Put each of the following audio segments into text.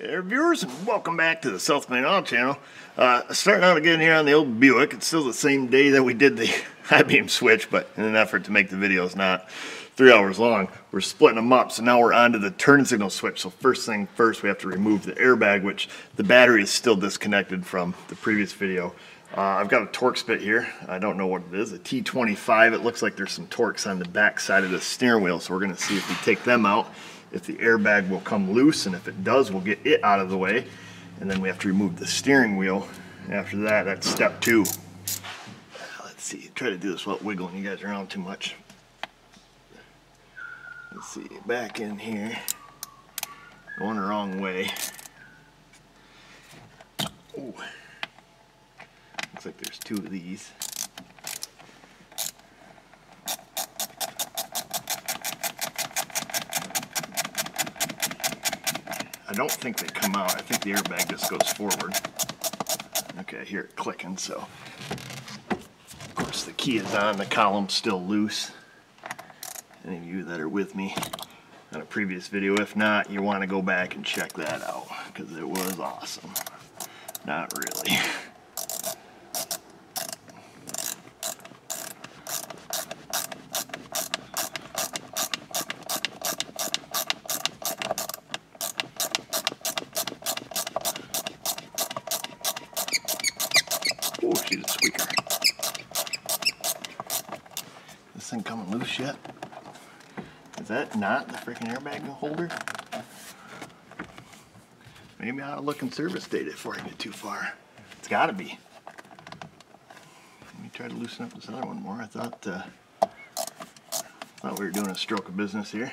Hey viewers, welcome back to the South Main Auto channel. Starting out again here on the old Buick. It's still the same day that we did the high-beam switch, but in an effort to make the videos not 3 hours long, we're splitting them up. So now we're on to the turn signal switch. So first thing first, we have to remove the airbag, which the battery is still disconnected from the previous video. I've got a Torx bit here. I don't know what it is, a T25. It looks like there's some Torx on the back side of the steering wheel, so we're going to see if we take them out, if the airbag will come loose, and if it does, we'll get it out of the way. And then we have to remove the steering wheel. After that, that's step two. Let's see, try to do this without wiggling you guys around too much. Let's see, back in here, going the wrong way. Ooh. Looks like there's two of these. I don't think they come out. I think the airbag just goes forward. Okay, I hear it clicking, so. Of course, the key is on, the column's still loose. Any of you that are with me on a previous video, if not, you want to go back and check that out, because it was awesome. Not really. Oh, she's a squeaker. This thing coming loose yet? Is that not the freaking airbag holder? Maybe I ought to look in service data before I get too far. It's got to be. Let me try to loosen up this other one more. I thought we were doing a stroke of business here.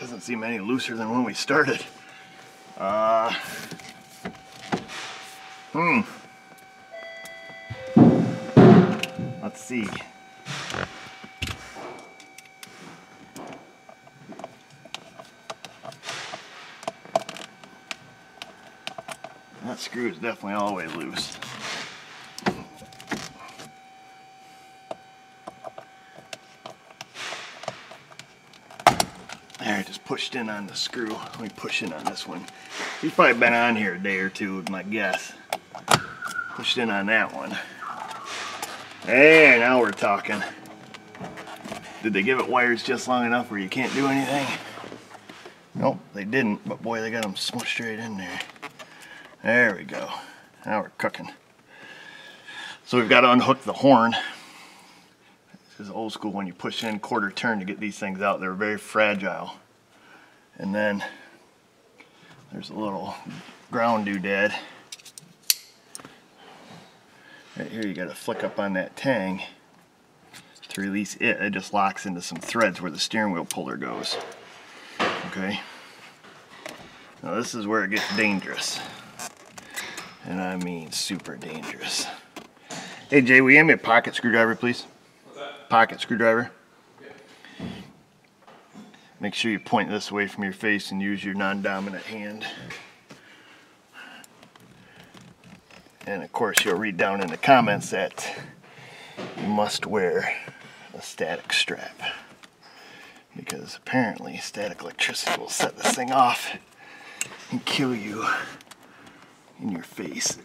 Doesn't seem any looser than when we started. Let's see. That screw is definitely all the way loose. Pushed in on the screw. Let me push in on this one. He's probably been on here a day or two, is my guess. Pushed in on that one. Hey, now we're talking. Did they give it wires just long enough where you can't do anything? Nope, they didn't, but boy, they got them smushed right in there. There we go. Now we're cooking. So we've got to unhook the horn. This is old school when you push in quarter turn to get these things out. They're very fragile. And then there's a little ground doodad. Right here you gotta flick up on that tang to release it. It just locks into some threads where the steering wheel puller goes. Okay. Now this is where it gets dangerous. And I mean super dangerous. Hey Jay, will you hand me a pocket screwdriver, please? What's that? Pocket screwdriver. Make sure you point this away from your face and use your non-dominant hand. And of course, you'll read down in the comments that you must wear a static strap, because apparently static electricity will set this thing off and kill you in your face.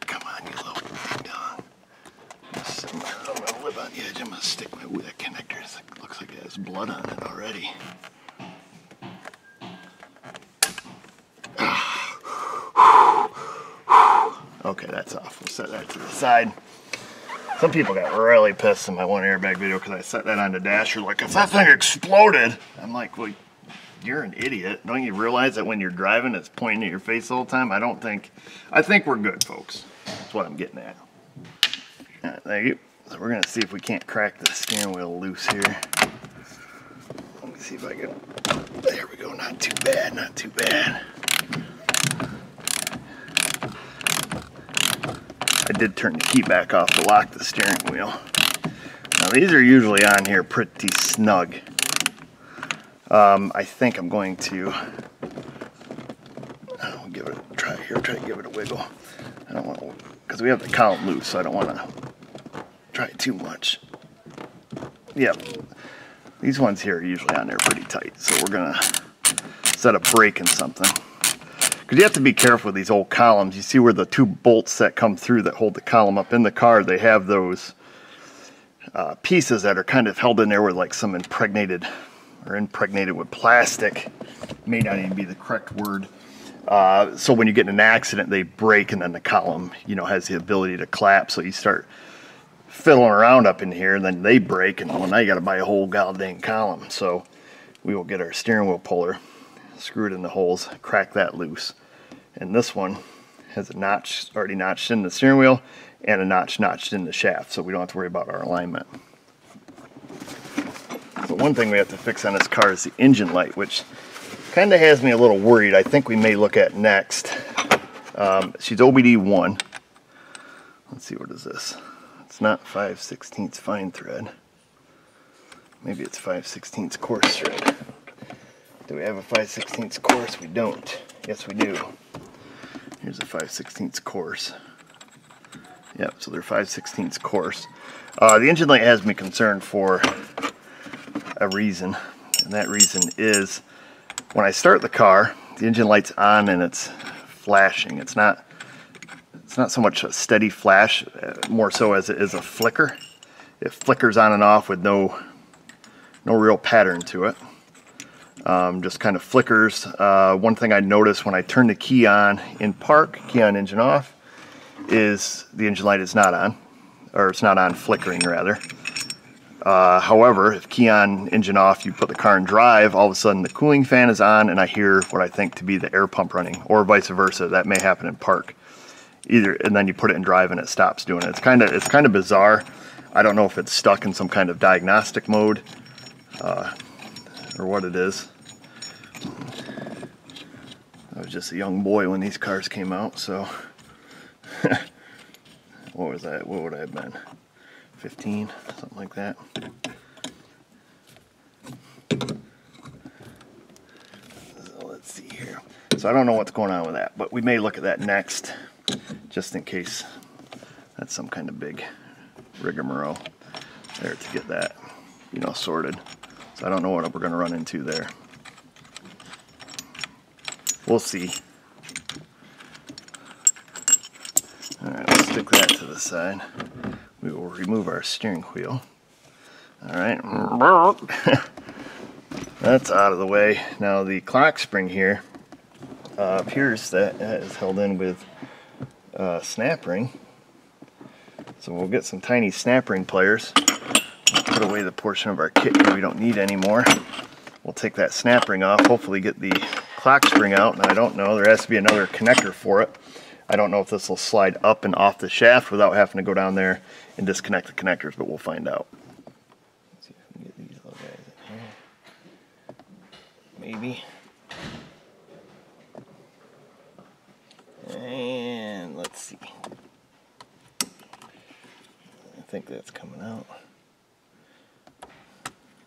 Come on, you little ding dong. I'm gonna live on the edge. I'm gonna stick my with that connector. It looks like it has blood on it already. Okay, that's off. We'll set that to the side. Some people got really pissed in my one airbag video because I set that on the dash. You're like, if that thing exploded, I'm like, well, you're an idiot. Don't you realize that when you're driving, it's pointing at your face all the time? I think we're good, folks. That's what I'm getting at. All right, thank you. So we're gonna see if we can't crack the steering wheel loose here. Let me see if I can. There we go. Not too bad. Not too bad. I did turn the key back off to lock the steering wheel. Now these are usually on here pretty snug. I think I'm going to. I'll give it a try here, try to give it a wiggle. I don't want to, because we have the cowl loose, so I don't want to try too much. Yeah, these ones here are usually on there pretty tight, so we're going to set a break in something. Because you have to be careful with these old columns. You see where the two bolts that come through that hold the column up in the car, they have those pieces that are kind of held in there with like some impregnated with plastic. May not even be the correct word. So when you get in an accident, they break, and then the column, you know, has the ability to collapse. So you start fiddling around up in here, and then they break, and well, now you got to buy a whole goddamn column. So we will get our steering wheel puller, screw it in the holes, crack that loose. And this one has a notch already notched in the steering wheel and a notch notched in the shaft, so we don't have to worry about our alignment. But one thing we have to fix on this car is the engine light, which kind of has me a little worried. I think we may look at next. She's OBD1. Let's see, what is this? It's not 5/16 fine thread. Maybe it's 5/16 coarse thread. Do we have a 5/16 coarse? We don't. Yes, we do. Here's a 5/16 coarse. Yep, so they're 5/16 coarse. The engine light has me concerned for a reason, and that reason is when I start the car, the engine light's on and it's flashing. It's not so much a steady flash, more so as it is a flicker. It flickers on and off with no real pattern to it. Just kind of flickers. One thing I noticed when I turn the key on in park, key on engine off, is the engine light is not on, or it's not on flickering rather. However, if key on, engine off, you put the car in drive, all of a sudden the cooling fan is on and I hear what I think to be the air pump running, or vice versa. That may happen in park either, and then you put it in drive and it stops doing it. It's kind of bizarre. I don't know if it's stuck in some kind of diagnostic mode or what it is. I was just a young boy when these cars came out, so what was that? What would I have been? 15, something like that. So let's see here. So I don't know what's going on with that, but we may look at that next, just in case that's some kind of big rigmarole there to get that, you know, sorted. So I don't know what we're going to run into there. We'll see. All right, let's stick that to the side. We will remove our steering wheel. All right, that's out of the way. Now the clock spring here appears that is held in with a snap ring. So we'll get some tiny snap ring pliers. We'll put away the portion of our kit that we don't need anymore. We'll take that snap ring off, hopefully get the clock spring out. And I don't know, there has to be another connector for it. I don't know if this will slide up and off the shaft without having to go down there and disconnect the connectors, but we'll find out. Let's see if we can get these little guys in here. Maybe. And let's see. I think that's coming out.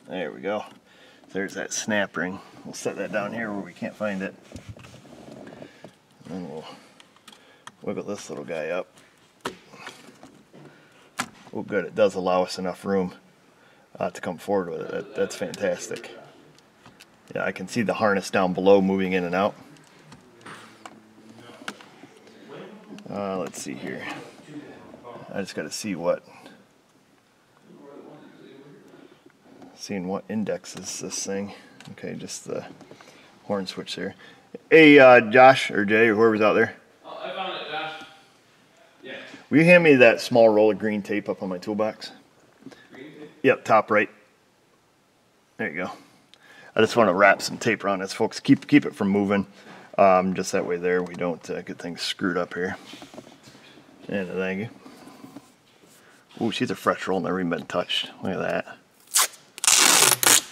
There we go. There's that snap ring. We'll set that down here where we can't find it. And then we'll wiggle this little guy up. Oh good, it does allow us enough room to come forward with it. That's fantastic. Yeah, I can see the harness down below moving in and out. Let's see here. I just gotta see what indexes this thing. Okay, just the horn switch there. Hey Josh or Jay or whoever's out there. Will you hand me that small roll of green tape up on my toolbox? Green tape? Yep, top right. There you go. I just want to wrap some tape around this, folks. Keep it from moving. Just that way there we don't get things screwed up here. And thank you. Ooh, she's a fresh roll, never even been touched. Look at that.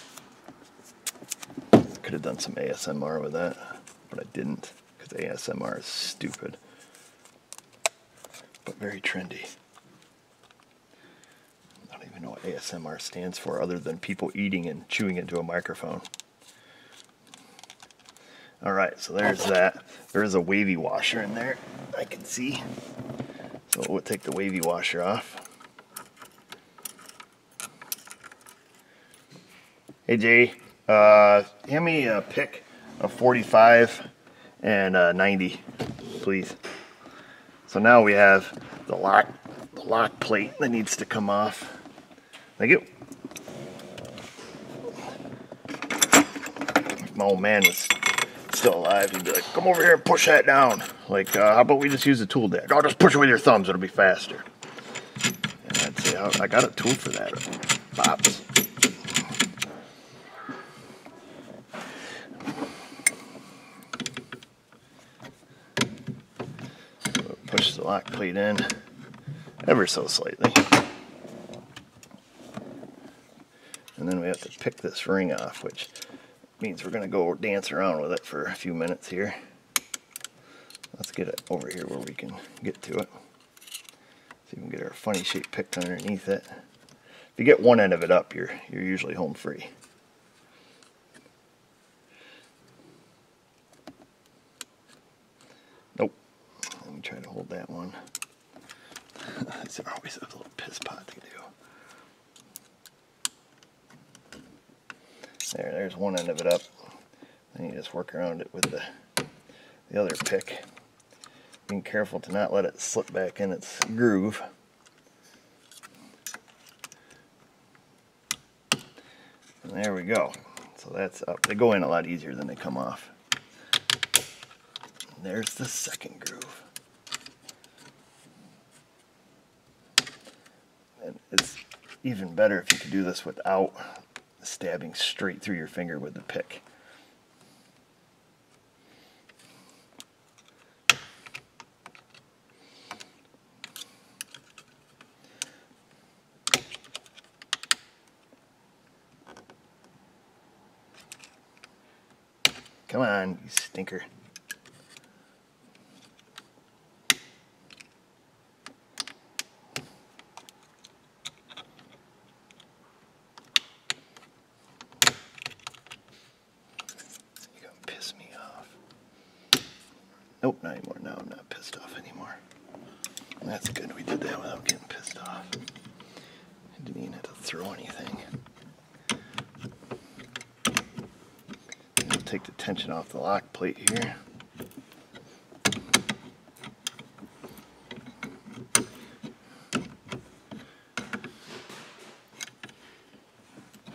Could have done some ASMR with that, but I didn't, because ASMR is stupid. But very trendy. I don't even know what ASMR stands for other than people eating and chewing into a microphone. All right, so there's that. There is a wavy washer in there, I can see. So we'll take the wavy washer off. Hey Jay, hand me a pick of 45 and 90, please. So now we have the lock plate that needs to come off. Thank you. If my old man was still alive, he'd be like, come over here and push that down. Like, how about we just use a tool deck? Oh, just push it with your thumbs, it'll be faster. And I'd say, I got a tool for that. Bops. Push the lock plate in ever so slightly. And then we have to pick this ring off, which means we're going to go dance around with it for a few minutes here. Let's get it over here where we can get to it. See if we can get our funny shape picked underneath it. If you get one end of it up, you're usually home free. Nope. Let me try to hold that one. These are always a little piss pot to do. There's one end of it up. Then you just work around it with the other pick. Being careful to not let it slip back in its groove. And there we go. So that's up. They go in a lot easier than they come off. And there's the second groove. And it's even better if you could do this without stabbing straight through your finger with the pick. Come on, you stinker. Nope, not anymore. Now I'm not pissed off anymore. And that's good. We did that without getting pissed off. I didn't even have to throw anything. We'll take the tension off the lock plate here.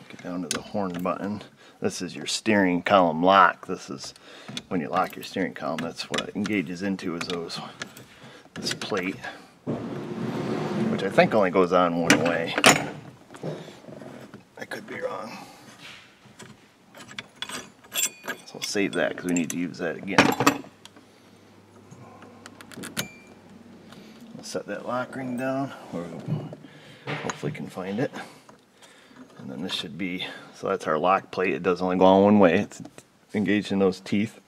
Get down to the horn button. This is your steering column lock. This is when you lock your steering column. That's what it engages into, is this plate, which I think only goes on one way. I could be wrong. So I'll save that because we need to use that again. I'll set that lock ring down where we hopefully can find it. And then this should be, so that's our lock plate. It does only go on one way. It's engaged in those teeth.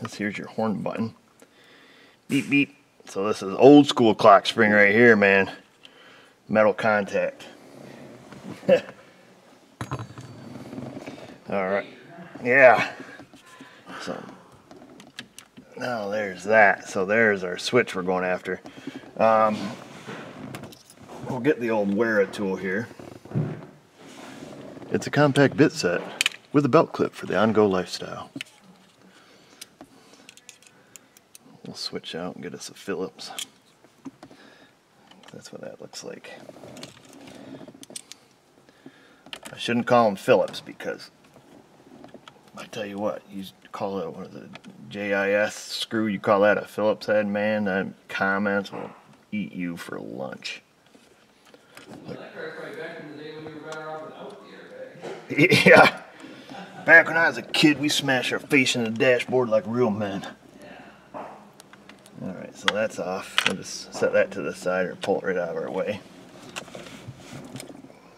This here's your horn button. Beep, beep. So this is old school clock spring right here, man. Metal contact. All right. Yeah. So now there's that. So there's our switch we're going after. We'll get the old Wera tool here. It's a compact bit set with a belt clip for the on-go lifestyle. We'll switch out and get us a Phillips. That's what that looks like. I shouldn't call them Phillips because, I tell you what, you call it one of the JIS screw, you call that a Phillips head, man, that comments will eat you for lunch. Like, yeah, back when I was a kid, we smashed our face in the dashboard like real men. Alright, so that's off. We'll just set that to the side or pull it right out of our way.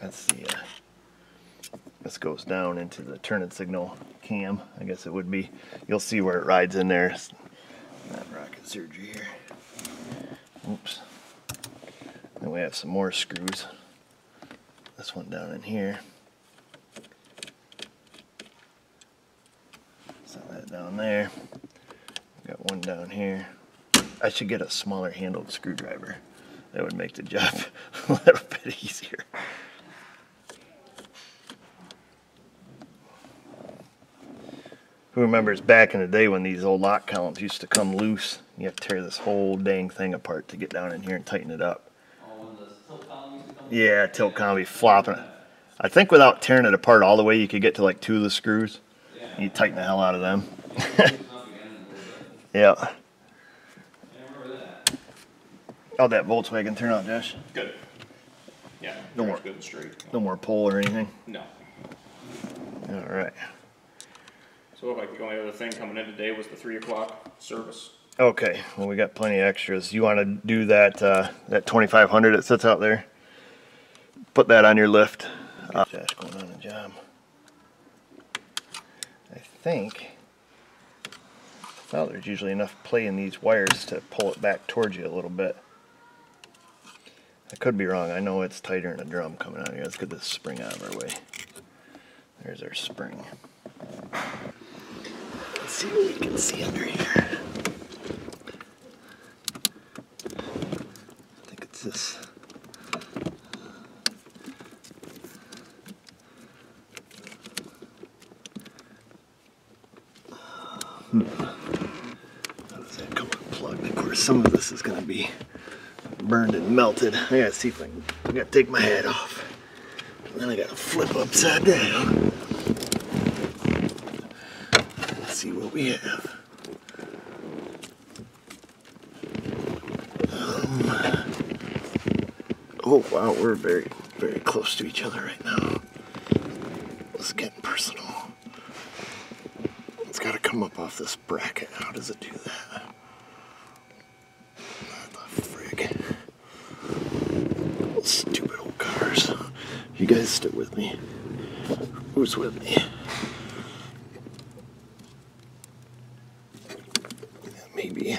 That's the, this goes down into the turn-in signal cam, I guess it would be. You'll see where it rides in there. It's not rocket surgery here. Oops. Then we have some more screws. This one down in here. set that down there. Got one down here. I should get a smaller handled screwdriver. That would make the job a little bit easier. Who remembers back in the day when these old lock columns used to come loose? You have to tear this whole dang thing apart to get down in here and tighten it up. Oh, when the tilt column used to come yeah, tilt column be flopping it. I think without tearing it apart all the way, you could get to like 2 of the screws. Yeah. You tighten the hell out of them. Yeah. How'd that Volkswagen turn out, Josh? Good. Yeah. No more. Good and straight. No more pull or anything. No. All right. So like the only other thing coming in today was the 3 o'clock service. Okay. Well, we got plenty of extras. You want to do that that 2500 that sits out there? Put that on your lift. Josh going on a job. I think. Well, there's usually enough play in these wires to pull it back towards you a little bit. I could be wrong. I know it's tighter than a drum coming out here. Let's get this spring out of our way. There's our spring. Let's see what we can see under here. I think it's this. How does that come unplugged? Of course, some of this is going to be burned and melted. I gotta see if I can. I gotta take my hat off, and then I gotta flip upside down. Let's see what we have. Oh wow, we're very, very close to each other right now. It's getting personal. It's gotta come up off this bracket. How does it do that? Stupid old cars. You guys stick with me. Who's with me? Maybe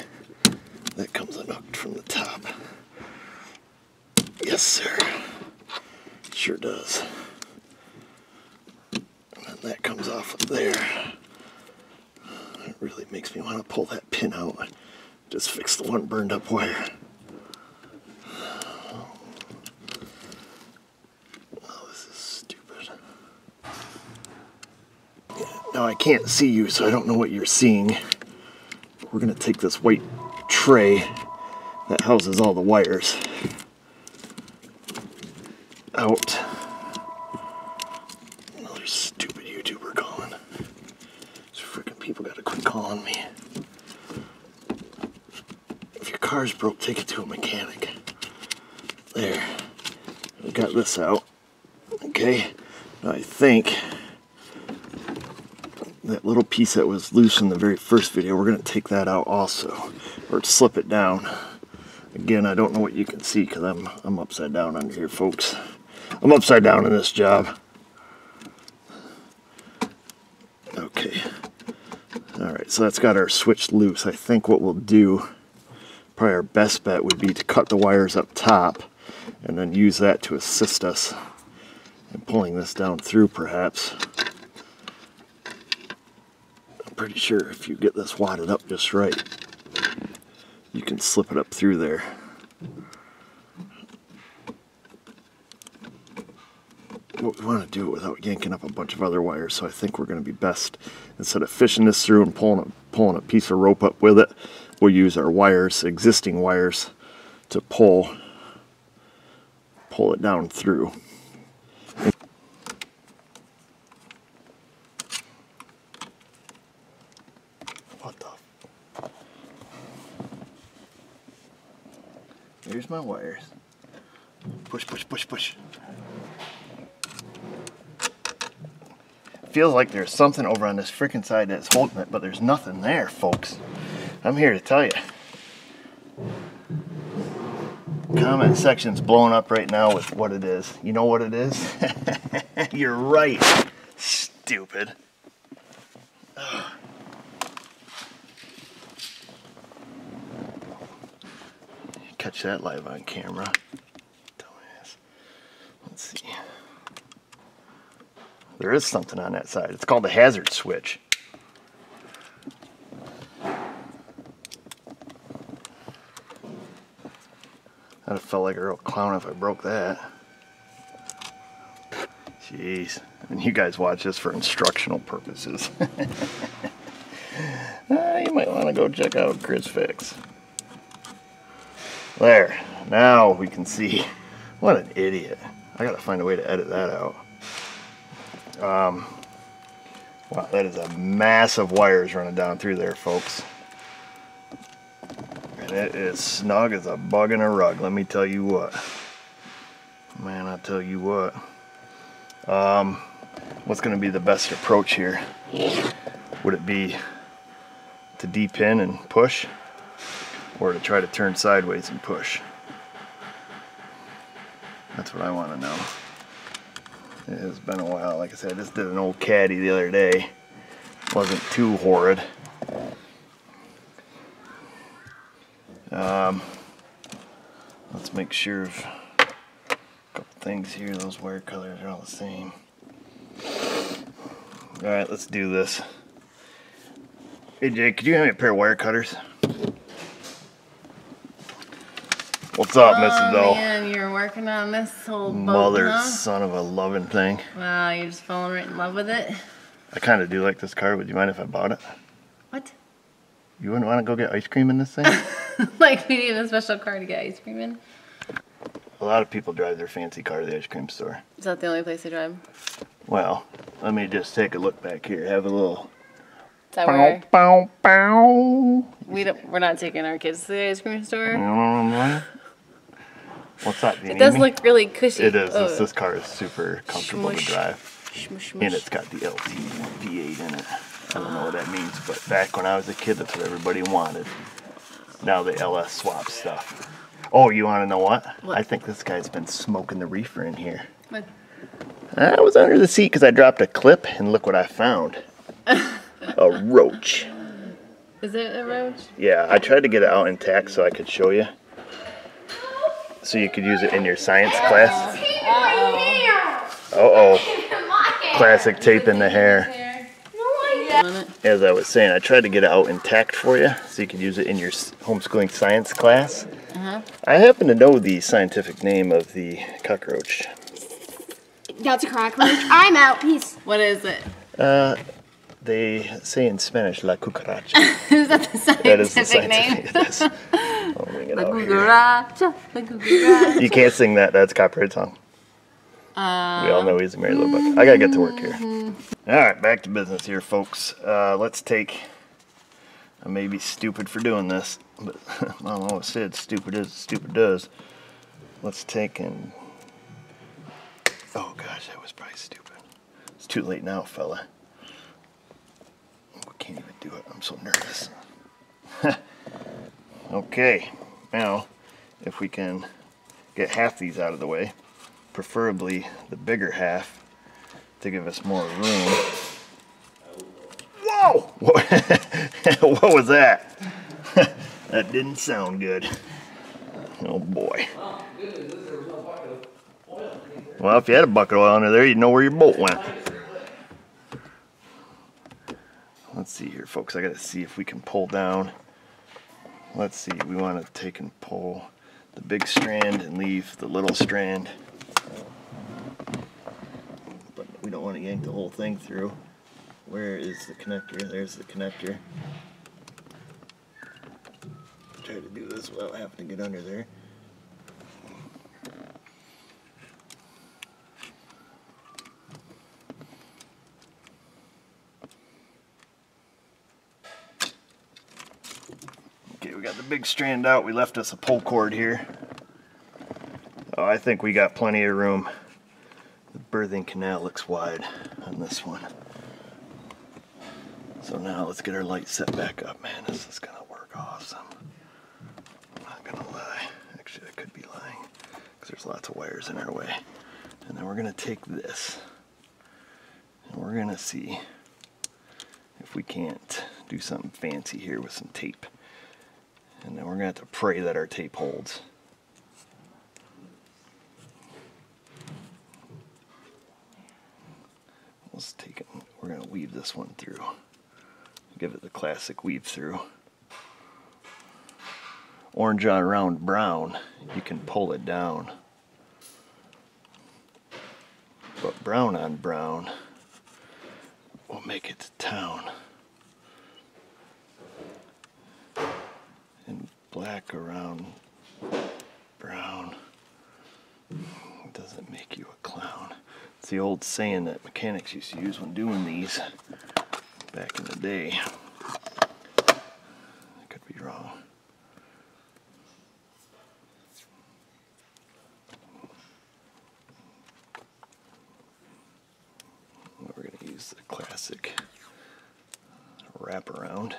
that comes unhooked from the top. Yes, sir. It sure does. And then that comes off of there. It really makes me want to pull that pin out and just fix the one burned up wire. Now I can't see you, so I don't know what you're seeing. We're gonna take this white tray that houses all the wires out. Another stupid YouTuber calling. These freaking people gotta quit calling me. If your car's broke, take it to a mechanic. There, we got this out. Okay, now I think that little piece that was loose in the very first video, we're going to take that out also, or slip it down. Again, I don't know what you can see because I'm upside down under here, folks. I'm upside down in this job. Okay. All right, so that's got our switch loose. I think what we'll do, probably our best bet would be to cut the wires up top and then use that to assist us in pulling this down through, perhaps. Pretty sure if you get this wadded up just right, you can slip it up through there. But we want to do it without yanking up a bunch of other wires, so I think we're going to be best, instead of fishing this through and pulling a piece of rope up with it, we'll use our wires, existing wires, to pull it down through. There's my wires. Push, push, push, push. Feels like there's something over on this freaking side that's holding it, but there's nothing there, folks. I'm here to tell you. Comment section's blown up right now with what it is. You know what it is? You're right. Stupid. Ugh. Catch that live on camera. Dumbass. Let's see. There is something on that side. It's called the hazard switch. I'd have felt like a real clown if I broke that. Jeez. I mean, you guys watch this for instructional purposes. You might want to go check out Chris Fix. There. Now we can see. What an idiot. I gotta find a way to edit that out. Wow, that is a mass of wires running down through there, folks. And it is snug as a bug in a rug, let me tell you what. Man, I'll tell you what. What's gonna be the best approach here? Would it be to de-pin and push? Or to try to turn sideways and push? That's what I want to know. It's been a while. Like I said, I just did an old caddy the other day. Wasn't too horrid. Let's make sure of a couple things here. Those wire colors are all the same. Alright, let's do this. Hey Jake, could you hand me a pair of wire cutters? What's up, Mrs. Doll? Oh man, you're working on this whole boat, mother, huh? Son of a loving thing. Wow, you're just falling right in love with it. I kind of do like this car. Would you mind if I bought it? What? You wouldn't want to go get ice cream in this thing? Like we need a special car to get ice cream in? A lot of people drive their fancy car to the ice cream store. Is that the only place they drive? Well, let me just take a look back here. Have a little... Bow, bow, bow. We're not taking our kids to the ice cream store. What's that? It does look really cushy. It is. Oh. This car is super comfortable to drive. Shmush. And it's got the LT V8 in it. I don't know what that means, but back when I was a kid, that's what everybody wanted. Now the LS swap stuff. Oh, you want to know what? I think this guy's been smoking the reefer in here. What? I was under the seat because I dropped a clip, and look what I found. A roach. Is it a roach? Yeah, I tried to get it out intact so I could show you. So you could use it in your science class. Classic tape in the hair. As I was saying, I tried to get it out intact for you so you could use it in your homeschooling science class. I happen to know the scientific name of the cockroach. That's a cockroach. I'm out. Peace. What is it? They say in Spanish, la cucaracha. Is that the scientific, name? Yes. I'll bring it la cucaracha, la cucaracha. You can't sing that. That's a copyrighted song. We all know he's a merry little bucket. I gotta get to work here. All right, back to business here, folks. Let's take. I may be stupid for doing this, but Mom always said, "Stupid is stupid does." Let's take and. Oh gosh, that was probably stupid. It's too late now, fella. I can't even do it. I'm so nervous. Okay, now if we can get half these out of the way, preferably the bigger half to give us more room. Whoa! What was that? That didn't sound good. Oh boy. Well, if you had a bucket of oil under there, you'd know where your bolt went. Let's see here, folks. I gotta see if we can pull down. Let's see. We want to take and pull the big strand and leave the little strand, but we don't want to yank the whole thing through. Where is the connector? There's the connector. Try to do this without having to get under there. Big strand out. We left us a pull cord here. Oh, I think we got plenty of room. The birthing canal looks wide on this one. So now let's get our light set back up. Man, this is gonna work awesome. I'm not gonna lie. Actually, I could be lying because there's lots of wires in our way. And then we're gonna take this and we're gonna see if we can't do something fancy here with some tape. And then we're going to have to pray that our tape holds. Let's take it. We're going to weave this one through. Give it the classic weave through. Orange on round brown you can pull it down. But brown on brown will make it to town. And black around brown doesn't make you a clown. It's the old saying that mechanics used to use when doing these back in the day. I could be wrong. We're going to use the classic wraparound.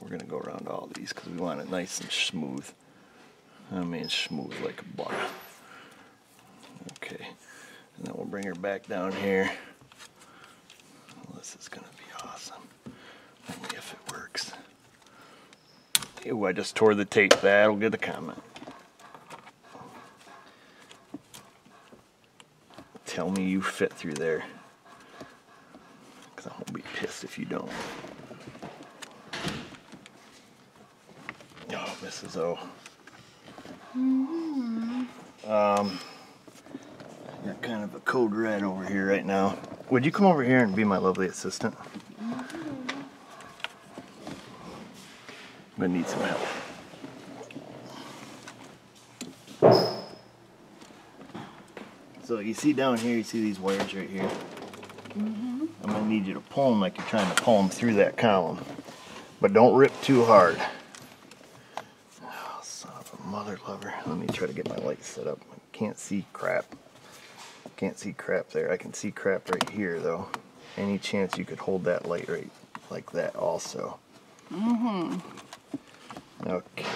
We're going to go around all these because we want it nice and smooth. I mean smooth like a bar. Okay, and then we'll bring her back down here. Well, this is going to be awesome. Only if it works. Ew, I just tore the tape. That'll get a comment. Tell me you fit through there, because I won't be pissed if you don't. Mrs. O. You're kind of a code red over here right now. Would you come over here and be my lovely assistant? I'm gonna need some help. So you see down here, you see these wires right here? I'm gonna need you to pull them like you're trying to pull them through that column. But don't rip too hard. Mother lover. Let me try to get my light set up. I can't see crap. Can't see crap there. I can see crap right here though. Any chance you could hold that light right like that also? Okay.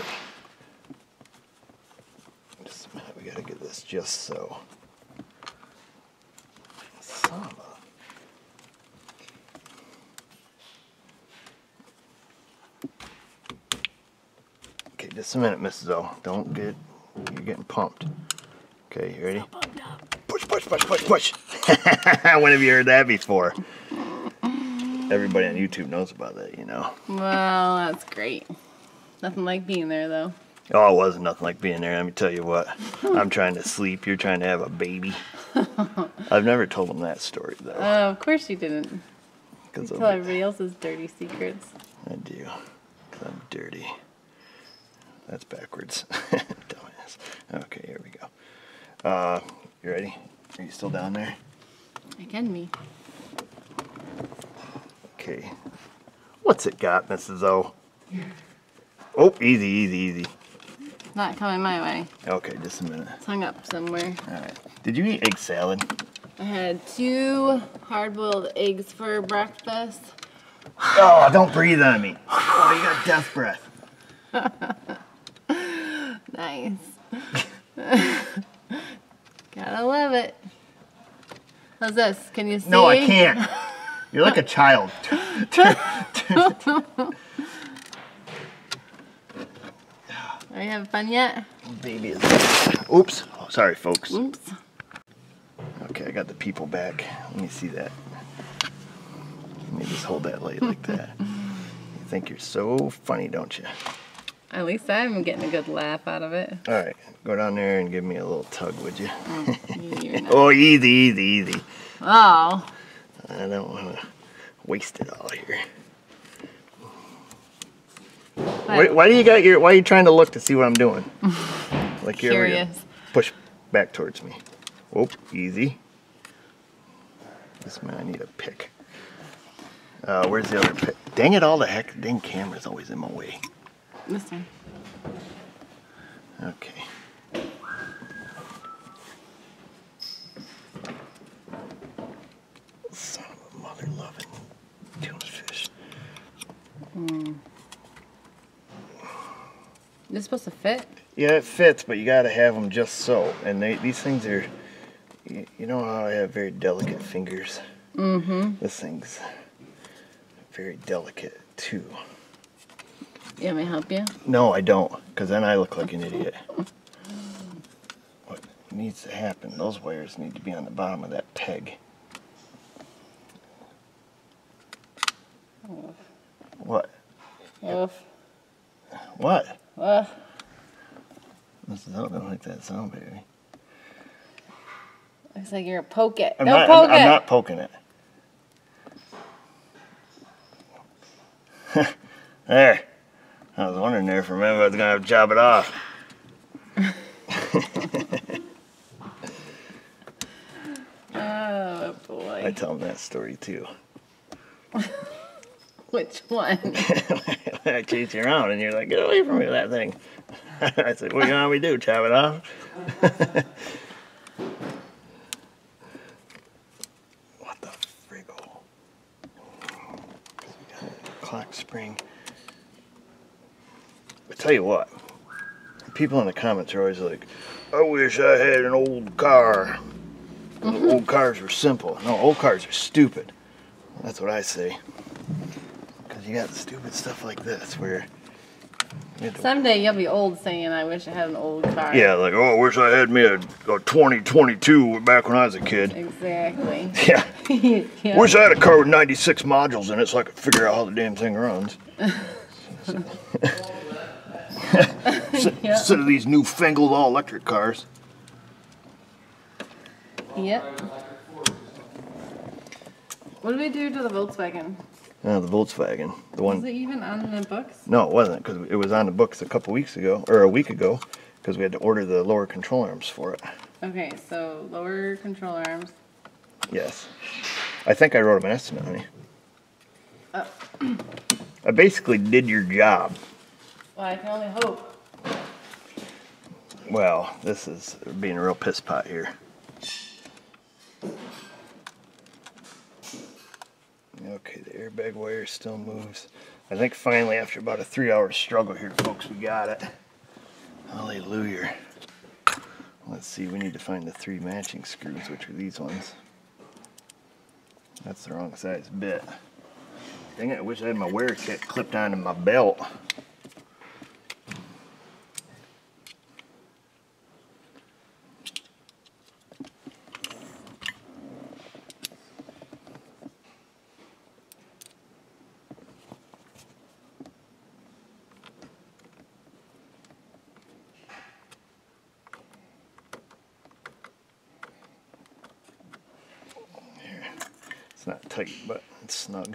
Just a minute. We gotta get this just so. Samba. Just a minute, Mrs. O. Don't get, you're getting pumped. Okay, you ready? Push, push, push, push, push. When have you heard that before? Everybody on YouTube knows about that, you know. Well, that's great. Nothing like being there, though. Oh, it wasn't nothing like being there. Let me tell you what. I'm trying to sleep. You're trying to have a baby. I've never told them that story, though. Oh, of course you didn't. You tell everybody else's dirty secrets. I do, because I'm dirty. That's backwards. Dumbass. Okay, here we go. You ready? Are you still down there? I can be. Okay. What's it got, Mrs. O? Oh, easy, easy, easy. Not coming my way. Okay, just a minute. It's hung up somewhere. All right. Did you eat egg salad? I had 2 hard-boiled eggs for breakfast. Oh, don't breathe on me. Oh, you got death breath. Nice. Gotta love it. How's this? Can you see? No, I can't. You're like a child. Are you having fun yet? Baby is. Oops. Oh, sorry, folks. Oops. Okay, I got the people back. Let me see that. Let me just hold that light like that. You think you're so funny, don't you? At least I'm getting a good laugh out of it. All right, go down there and give me a little tug, would you? Oh, easy, easy, easy. Oh. I don't want to waste it all here. Why do you got your? Why are you trying to look to see what I'm doing? Like you're curious. Push back towards me. Whoop, easy. This man, I need a pick. Where's the other pick? Dang it all! The heck, dang camera's always in my way. This time. Okay. Son of a mother loving tuna fish. This supposed to fit? Yeah, it fits, but you gotta have them just so. And these things are, you know how I have very delicate fingers? This thing's very delicate too. You want me to help you? No, I don't, because then I look like an idiot. What needs to happen, those wires need to be on the bottom of that peg. What? What? Listen, I don't like that sound, baby. Looks like you're a poke it. Don't poke it. I'm not poking it. There. I was wondering there for a minute if I was going to have to chop it off. Oh, boy. I tell them that story, too. Which one? I chase you around, and you're like, get away from me with that thing. I said, what do you want me to do, chop it off? What the frigo? We got a clock spring. I tell you what, people in the comments are always like, I wish I had an old car. Mm-hmm. Old cars were simple. No, old cars are stupid. That's what I say. Because you got stupid stuff like this where... Someday you'll be old saying, I wish I had an old car. Yeah, like, oh, I wish I had me a 2022 back when I was a kid. Exactly. Yeah. Yeah. Wish I had a car with 96 modules in it so I could figure out how the damn thing runs. Instead of these newfangled all-electric cars. Yep. What did we do to the Volkswagen? The Volkswagen. The one. Was it even on the books? No, it wasn't, because it was on the books a couple weeks ago, or a week ago, because we had to order the lower control arms for it. Okay, so lower control arms. Yes. I think I wrote them an estimate, honey. Oh. I basically did your job. Well, I can only hope. Well, this is being a real piss pot here. Okay, the airbag wire still moves. I think finally, after about a 3-hour struggle here, folks, we got it. Hallelujah. Let's see, we need to find the 3 matching screws, which are these ones. That's the wrong size bit. Dang it, I wish I had my wire kit clipped onto my belt. Not tight, but it's snug.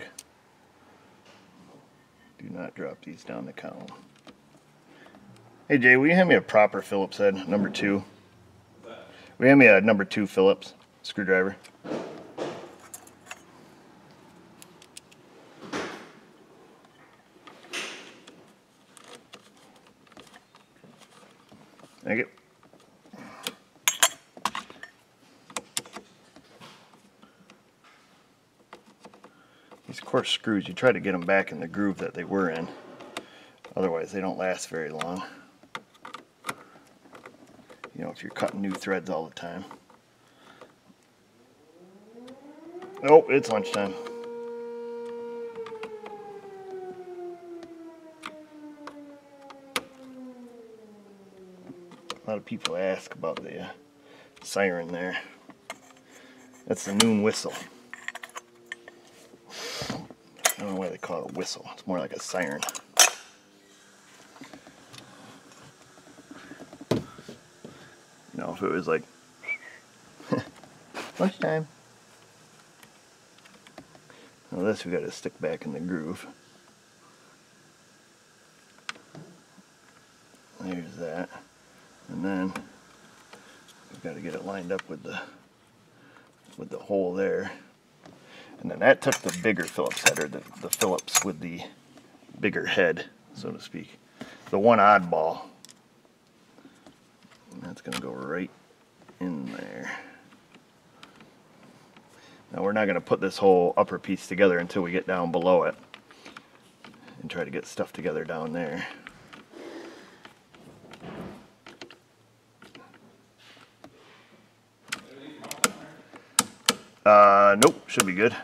Do not drop these down the column. Hey Jay, will you hand me a proper Phillips head, number 2? Will you hand me a number 2 Phillips screwdriver? Thank you. Coarse screws, you try to get them back in the groove that they were in, otherwise they don't last very long, you know, if you're cutting new threads all the time. Oh, it's lunchtime. A lot of people ask about the siren there. That's the noon whistle. I don't know why they call it a whistle. It's more like a siren. You know, if it was like lunchtime. Now this we got to stick back in the groove. There's that, and then we've got to get it lined up with the hole there. And then that took the bigger Phillips head, or the Phillips with the bigger head, so to speak. The one oddball. And that's going to go right in there. Now we're not going to put this whole upper piece together until we get down below it and try to get stuff together down there. Nope, should be good.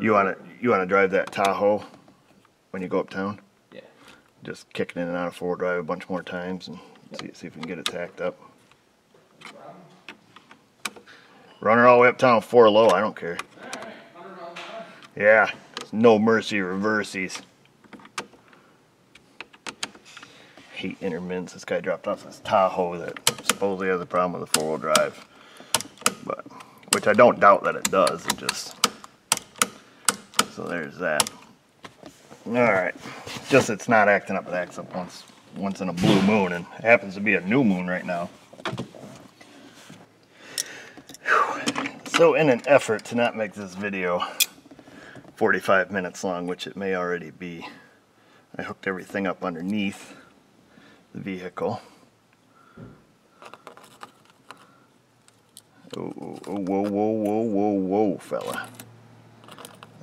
You wanna drive that Tahoe when you go uptown? Yeah. Just kick it in and out of forward drive a bunch more times and see if we can get it tacked up. Run her all the way uptown 4 low, I don't care. Yeah, no mercy reversies. hate intermittent. This guy dropped off this Tahoe that supposedly has a problem with the four-wheel drive, but which I don't doubt that it does. It just, so there's that. All right, just it's not acting up. It acts up once in a blue moon, and it happens to be a new moon right now. Whew. So in an effort to not make this video 45 minutes long, which it may already be, I hooked everything up underneath the vehicle. Oh, oh, whoa, whoa, whoa, whoa, whoa, fella.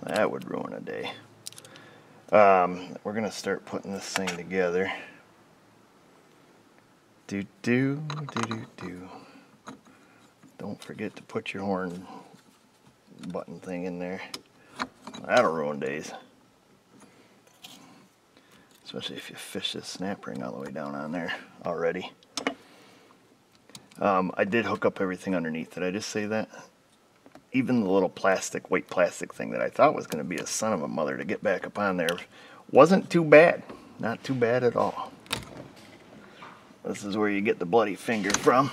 That would ruin a day. We're gonna start putting this thing together. Do. Don't forget to put your horn button thing in there. That'll ruin days. Especially if you fish this snap ring all the way down on there already. I did hook up everything underneath. Did I just say that? Even the little plastic, white plastic thing that I thought was going to be a son of a mother to get back up on there wasn't too bad. Not too bad at all. This is where you get the bloody finger from.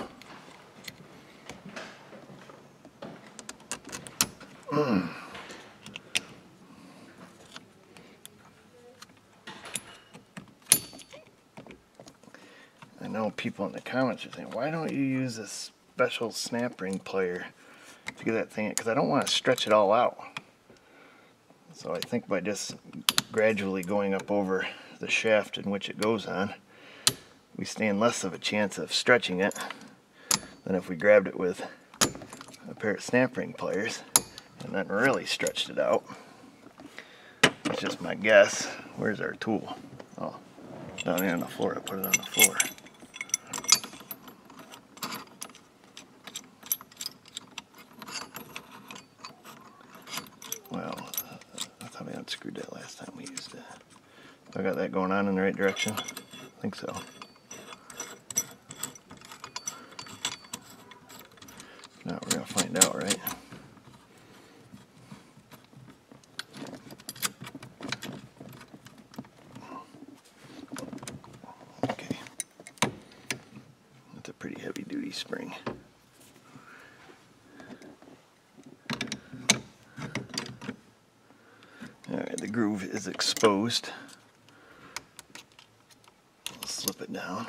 I know people in the comments are saying, why don't you use a special snap ring player to get that thing? Because I don't want to stretch it all out. So I think by just gradually going up over the shaft in which it goes on, we stand less of a chance of stretching it than if we grabbed it with a pair of snap ring pliers and then really stretched it out. That's just my guess. Where's our tool? Oh, down here on the floor. I put it on the floor. Well, I thought I unscrewed that last time we used it. I got that going on in the right direction? I think so. Now we're going to find out, right? Okay. That's a pretty heavy duty spring. Alright, the groove is exposed. I'll slip it down.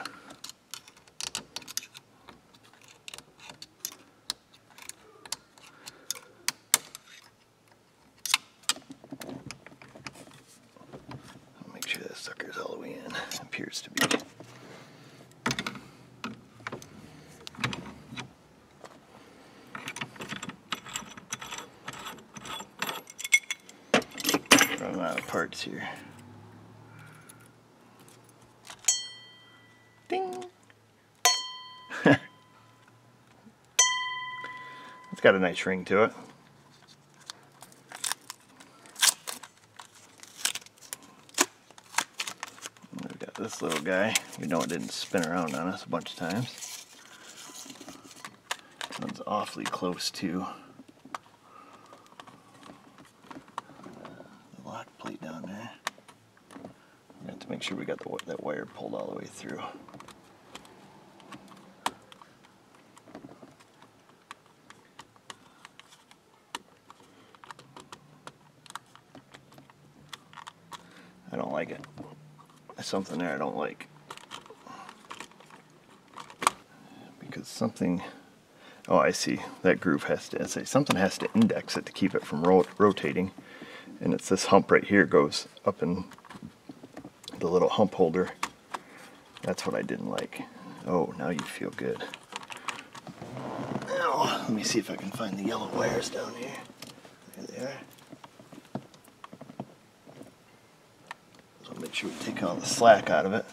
Parts here. Ding! It's got a nice ring to it. We've got this little guy. You know it didn't spin around on us a bunch of times. This one's awfully close to down there. We have to make sure we got that wire pulled all the way through. I don't like it. There's something there I don't like. Because something, oh I see, that groove has to, something has to index it to keep it from rotating. And it's this hump right here goes up in the little hump holder. That's what I didn't like. Oh, now you feel good. Now, let me see if I can find the yellow wires down here. There they are. So I'll make sure we take all the slack out of it.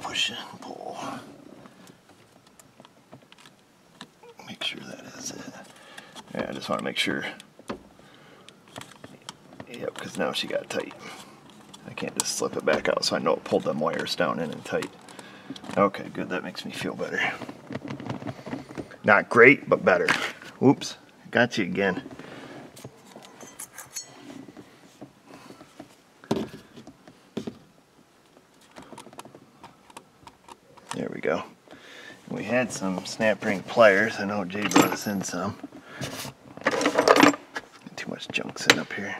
Push and pull. Make sure that is it. Yeah, I just want to make sure. Yep, because now she got tight. I can't just slip it back out, so I know it pulled them wires down in and tight. Okay, good, that makes me feel better. Not great, but better. Oops, got you again. There we go. We had some snap ring pliers. I know Jay brought us in some. Too much junk sitting up here.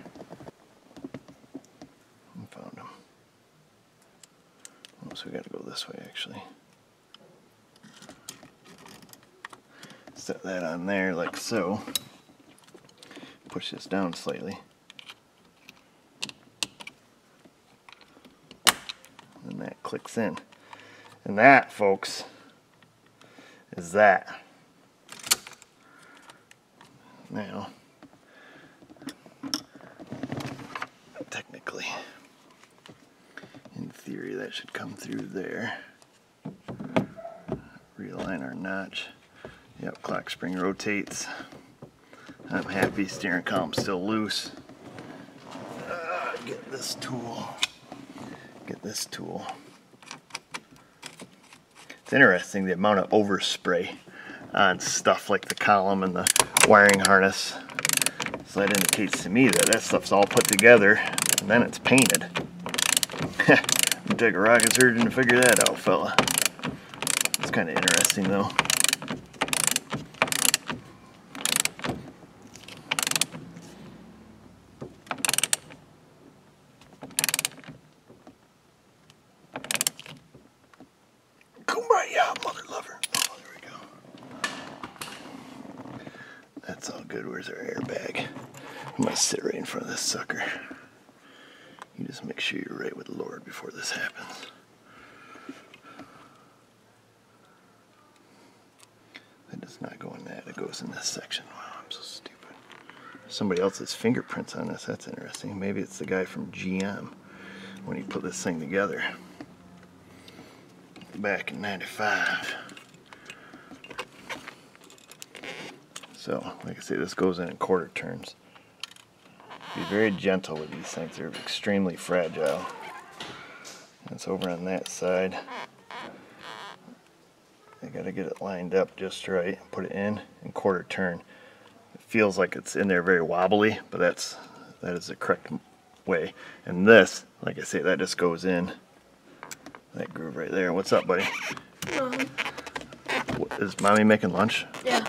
I found them. Oh, so we gotta go this way actually. Set that on there like so. Push this down slightly. And that clicks in. And that, folks, is that. Now, technically, in theory, that should come through there. Realign our notch. Yep, clock spring rotates. I'm happy, steering column's still loose. Get this tool. Get this tool. It's interesting the amount of overspray on stuff like the column and the wiring harness. So that indicates to me that that stuff's all put together and then it's painted. Take a rocket surgeon to figure that out, fella. It's kind of interesting though. Sit right in front of this sucker. You just make sure you're right with the Lord before this happens. That does not go in that, it goes in this section. Wow, I'm so stupid. Somebody else's fingerprints on this, that's interesting. Maybe it's the guy from GM when he put this thing together. Back in '95. So, like I say, this goes in quarter turns. Be very gentle with these things, they're extremely fragile. It's over on that side. I gotta get it lined up just right, put it in and quarter turn. It feels like it's in there very wobbly, but that is the correct way. And this, like I say, that just goes in that groove right there. What's up, buddy? Is mommy making lunch? Yeah.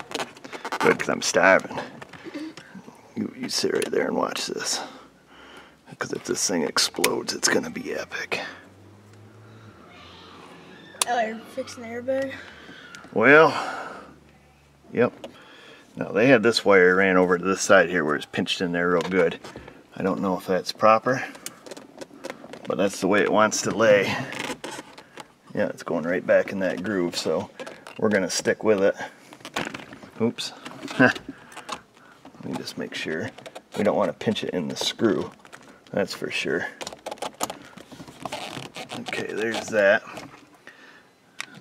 Good, because I'm starving. You sit right there and watch this, because if this thing explodes, it's gonna be epic. Oh, you're fixing the airbag? Well, yep. Now they had this wire ran over to this side here where it's pinched in there real good. I don't know if that's proper, but that's the way it wants to lay. Yeah, it's going right back in that groove, so we're gonna stick with it. Oops. Let me just make sure. We don't want to pinch it in the screw, that's for sure. Okay, there's that.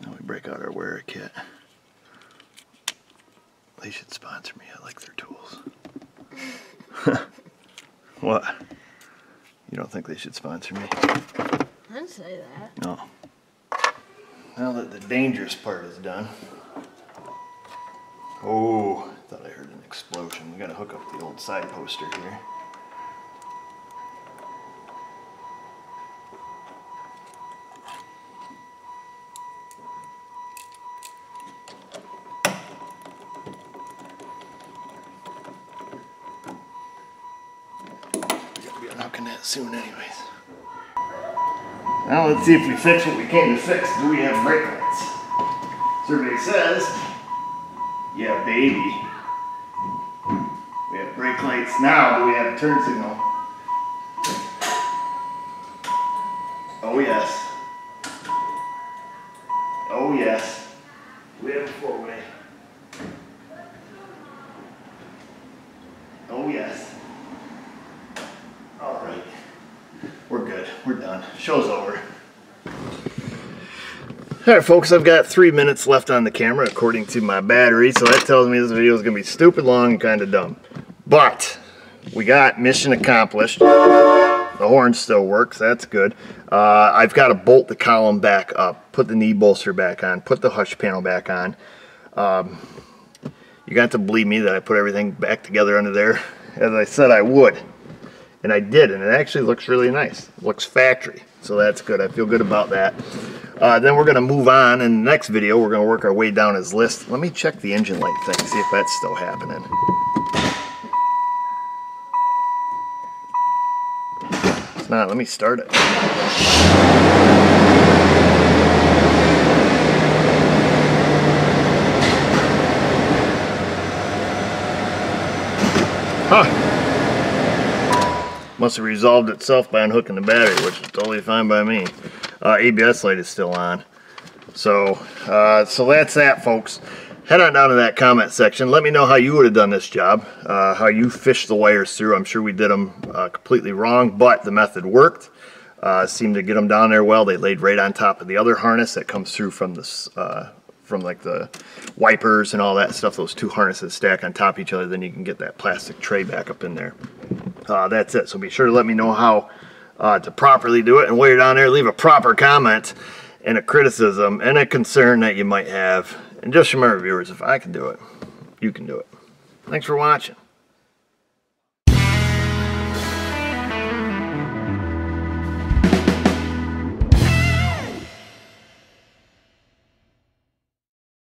Now we break out our wearer kit. They should sponsor me, I like their tools. What? You don't think they should sponsor me? I didn't say that. No. Now that the dangerous part is done. Oh, I thought I heard an explosion. We gotta hook up the old side poster here. We'll be unhooking that soon anyways. Now let's see if we fix what we came to fix. Do we have brake lights? Survey says, yeah, baby. We have brake lights now, but we have a turn signal. Oh, yes. Oh, yes. We have a four-way. Oh, yes. All right. We're good. We're done. Show's over. Alright folks, I've got 3 minutes left on the camera according to my battery, so that tells me this video is going to be stupid long and kind of dumb. But, we got mission accomplished. The horn still works, that's good. I've got to bolt the column back up, put the knee bolster back on, put the hush panel back on. You got to believe me that I put everything back together under there as I said I would. And I did, and it actually looks really nice. It looks factory, so that's good. I feel good about that. Then we're going to move on. In the next video, we're going to work our way down his list. Let me check the engine light thing, see if that's still happening. It's not. Let me start it. Must have resolved itself by unhooking the battery, which is totally fine by me. ABS light is still on. So that's that, folks. Head on down to that comment section. Let me know how you would have done this job, how you fished the wires through. I'm sure we did them completely wrong, but the method worked. Seemed to get them down there well. They laid right on top of the other harness that comes through from this, from like the wipers and all that stuff. Those two harnesses stack on top of each other, then you can get that plastic tray back up in there. That's it. So be sure to let me know how to properly do it. And while you're down there, leave a proper comment and a criticism and a concern that you might have. And just remember, viewers, if I can do it, you can do it. Thanks for watching.